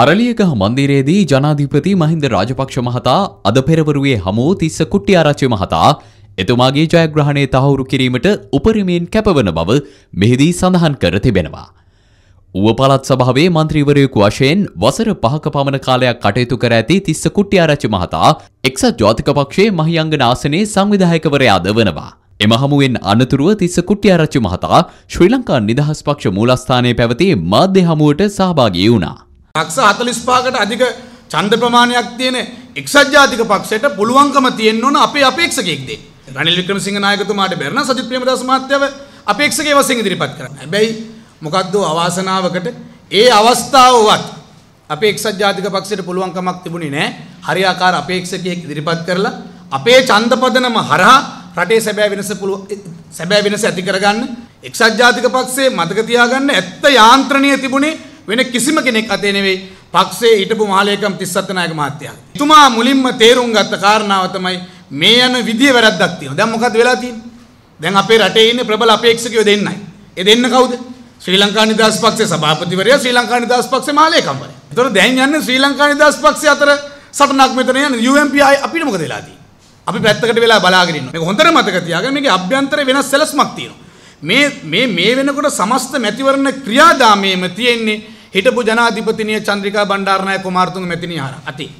अरलियग मंदिरेदी जनाधिपति महिंद राजपक्ष महता अद पेरवरुवे हमू तिस्स कुट्टी आराची महता एतुमागे जयग्रहणे तहवुरु किरीमट उपरिमेन कैपवन बव मेहिदी संधान कर तिबेनवा उपपलात सभावे मंत्रीवरयेकु वशेन वसर 5ක පමණ කාලයක් කටයුතු කර ඇති තිස්ස කුට්ටි ආරච්චි මහතා එක්සත් ජාතික පක්ෂයේ මහියංගන ආසනයේ සංවිධායකවරයාද වෙනවා. එම හමුවෙන් අනතුරුව තිස්ස කුට්ටි ආරච්චි මහතා ශ්‍රී ලංකා නිදහස් පක්ෂ මූලස්ථානයේ පැවති මාධ්‍ය හමුවට සහභාගී වුණා. 145කට අධික ඡන්ද ප්‍රමාණයක් තියෙන එක්සත් ජාතික පක්ෂයට පුළුවන්කම තියෙන්න ඕන අපේ අපේක්ෂකයෙක් දෙන්න. රනිල් වික්‍රමසිංහ නායකතුමාට බැරණ සජිත් ප්‍රේමදාස මහත්තයව අපේක්ෂකයෙක් වශයෙන් ඉදිරිපත් කරන්න. හැබැයි මොකද්ද අවාසනාවකට ඒ අවස්ථාවවත් අපේ එක්සත් ජාතික පක්ෂයට පුළුවන්කමක් තිබුණේ නැහැ. හරියාකාර අපේක්ෂකයෙක් ඉදිරිපත් කරලා අපේ ඡන්ද පදනම හරහා රටේ සැබෑ වෙනස ඇති කරගන්න එක්සත් ජාතික පක්ෂයේ මතක තියාගන්න ඇත්ත යාන්ත්‍රණය තිබුණේ වෙන කිසිම කෙනෙක් අතේ නෙවෙයි පක්ෂයේ හිටපු මහලේකම් 37 නායක මහත්තයා. එතුමා මුලින්ම තේරුම් ගත්ත කාරණාව තමයි මේ යන විදිය වැරද්දක් තියෙනවා. දැන් මොකද්ද වෙලා තියෙන්නේ? දැන් අපේ රටේ ඉන්නේ ප්‍රබල අපේක්ෂකයෝ දෙන්නයි. ඒ දෙන්න කවුද? ශ්‍රී ලංකා නිදහස් පක්ෂයේ සභාපතිවරයා ශ්‍රී ලංකා නිදහස් පක්ෂයේ මහලේකම්වරයා. ඒතකොට දැන් යන්නේ ශ්‍රී ලංකා නිදහස් පක්ෂය අතර සටනක් මෙතන යන්නේ UMP අපිට මොකද වෙලා තියෙන්නේ? අපි පැත්තකට වෙලා බලාගෙන ඉන්නවා. මේක හොඳට මතක තියාගන්න. මේකේ අභ්‍යන්තර වෙනස් සැලැස්මක් තියෙනවා. මේ මේ මේ වෙනකොට සමස්ත මැතිවරණ ක්‍රියාදාමයේම තියෙන්නේ හිටපු ජනාධිපතිනිය චන්ද්‍රිකා බණ්ඩාරනායක කුමාරතුංග මැතිණිය අතේ